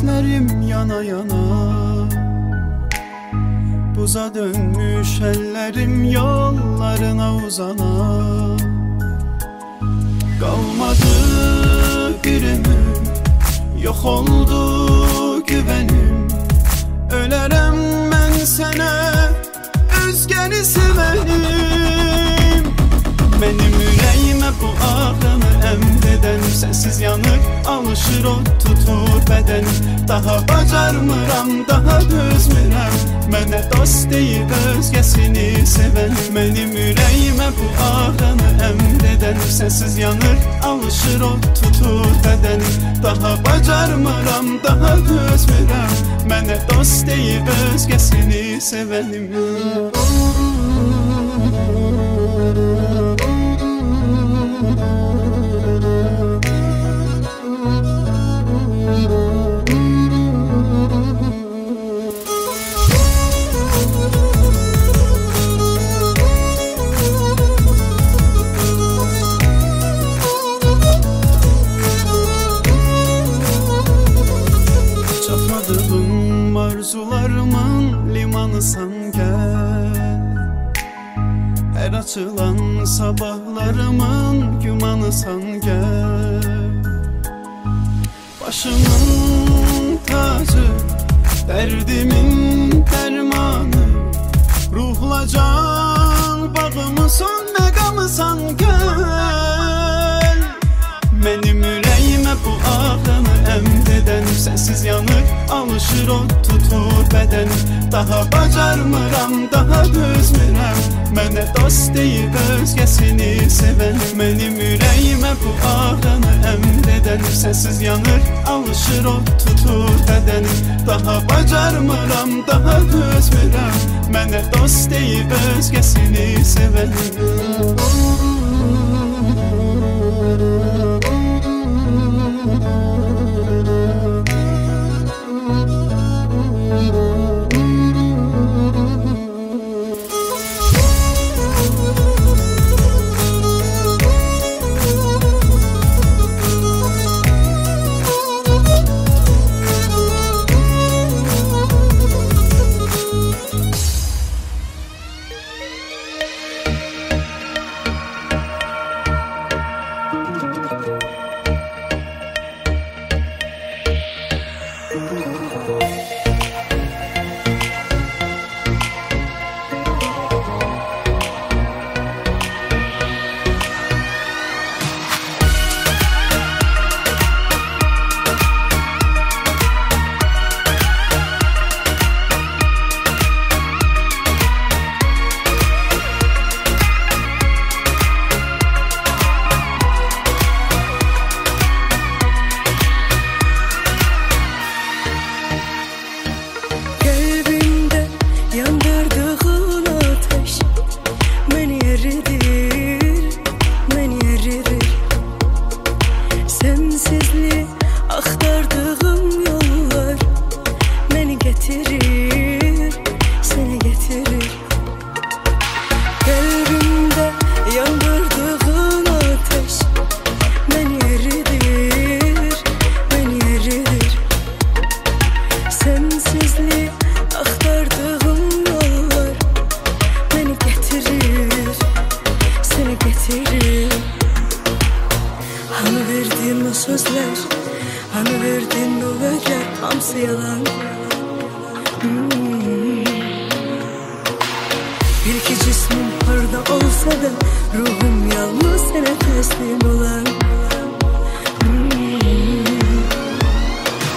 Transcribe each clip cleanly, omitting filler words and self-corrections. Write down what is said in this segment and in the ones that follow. gözlerim yana yana, buza dönmüş ellerim yollarına uzana. Kalmadı gülümüm, yok oldu güvenim. Ölərəm mən sənə, özgəni sevənim. Mənim ürəyimə bu ağrını əmd edən, sənsiz yanır, alışır o tutur bədən. Daha bacarmıram, daha dözmürəm, mənə dost deyib özgəsini sevən. Mənim ürəyimə bu ağrını əmd edən, sənsiz yanır, alışır o tutur bədən. Daha bacarmıram, daha dözmürəm, mənə dost deyib özgəsini sevənim. Çatmadığım arzularımın limanısan gel. Her açılan sabahlarımın gümanısan gel. Başımın tacı, derdimin dermanı, ruhla can bağımı son megamısan gel. Benim yüreğime bu ağrını emd eden, sensiz yanır alışır o tutur beden. Daha bacarmıram, daha dözmürəm, mənə dost deyib özgəsini sevən. Benim yüreğime bu ağrını emd eden, sensiz yanır alışır o tutur beden. Daha bacarmıram, daha dözmürəm, mənə dost deyib özgəsini sevən.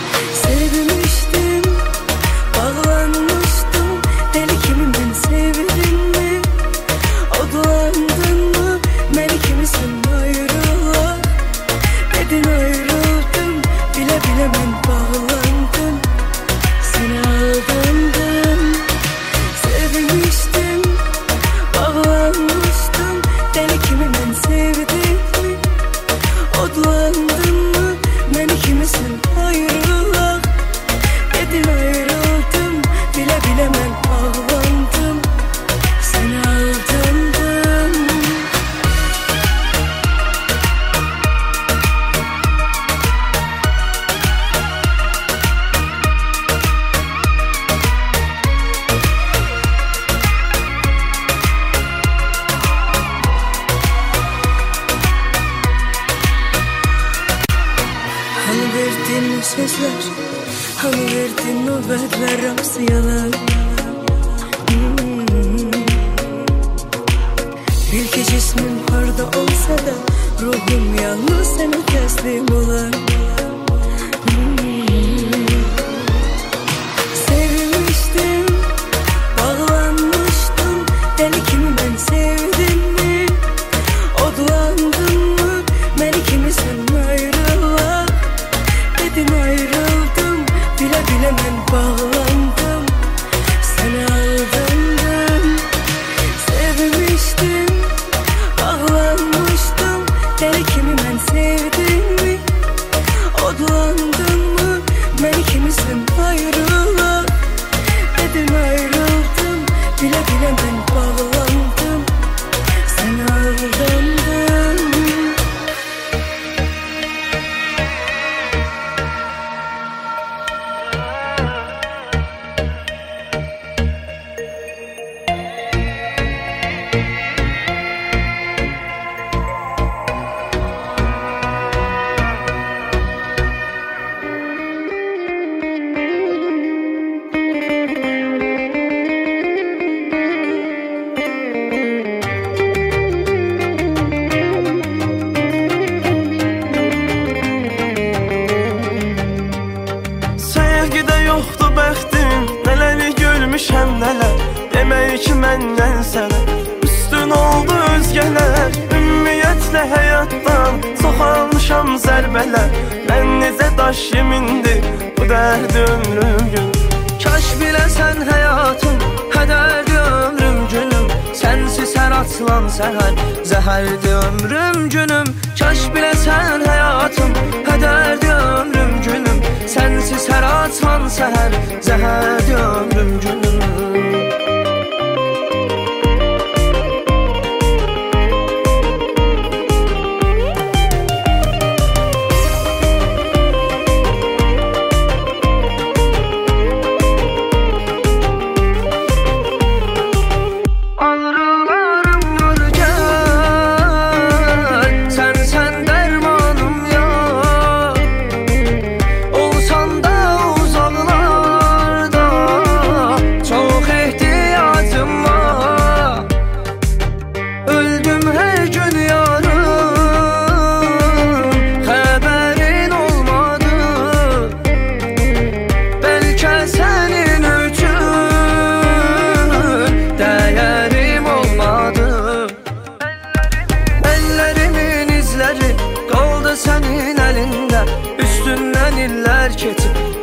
Sevmiştim, bağlanmıştım, deli kimi ben sevdim mi? Hani verdin nöbetler rapsiyalar. Belki cismim harda olsa da ruhum yalnız sana teslim olar. Sevmiştim, bağlanmıştım. Beni kimden sevdin mi? Odlandın mı? Beni kimisen ayrıla dedin, ayrıldım. Bile bile ben bağlandım, sana aldandım. Sevmiştim, ağlanmıştım. Deli kimi ben sevdim mi? Odlandın mı? Ben kimsin ayrıla dedim, ayrıldım. Bile bile ben bağlandım, sana aldandım. Zəhərdi ömrüm günüm, kaş biləsən həyatım. Hədərdi ömrüm günüm, sənsiz hər açan səhər. Zəhərdi ömrüm günüm.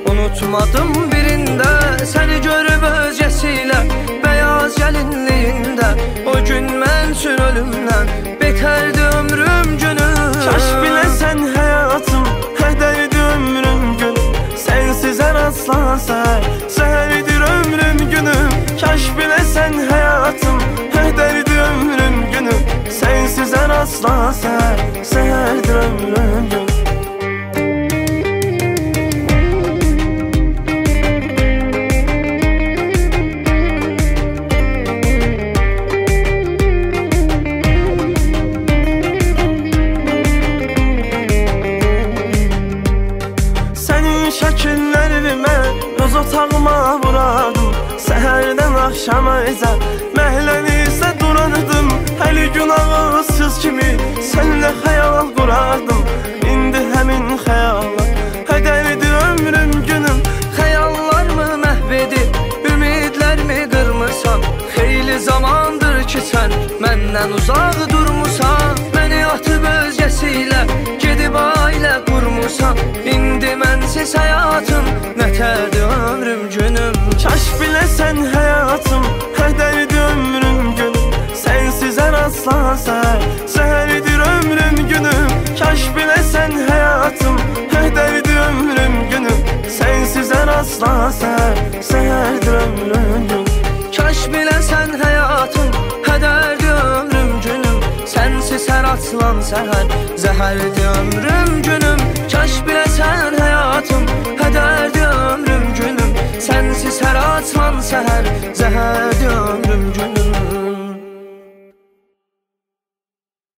Unutmadım birinde seni görüp özgesiyle, beyaz gelinliğinde. O gün mən üçün ölümden beterdi ömrüm günüm. Kaş bilesen hayatım, hederdi ömrüm günüm. Sensiz her aslansa seherdir ömrüm günüm. Kaş bilesen hayatım, hederdi ömrüm günüm. Sensiz her aslansa seherdir ömrüm günüm. Otağıma vurardım, səhərdən axşama izə məhlənizdə durardım. Həli gün ağızsız kimi sənlə xəyal qurardım. İndi həmin xəyallar hədərdir ömrüm günüm. Xəyallarımı məhv edib ümidlərimi qırmırsan. Xeyli zamandır ki sən məndən uzaq durmusan. Məni atıb özgəsi ilə gedib ailə qurmursan. İndi mənsiz həyatım nətərdir ömrüm günüm. Kaş bilesen hayatım, hederdi ömrüm günüm. Sensiz her aslansa seherdir ömrüm günüm. Kaş bilesen hayatım, hederdi ömrüm günüm. Sensiz her aslansa seherdir ömrüm günüm. Kaş bilesen hayatım, hederdi ömrüm günüm. Sensiz her aslan seher, zehirdi ömrüm günüm. Kaş bilesen hayatım, hederdi ömrüm günüm. Sensiz her açan seher, zəhərdi ömrüm.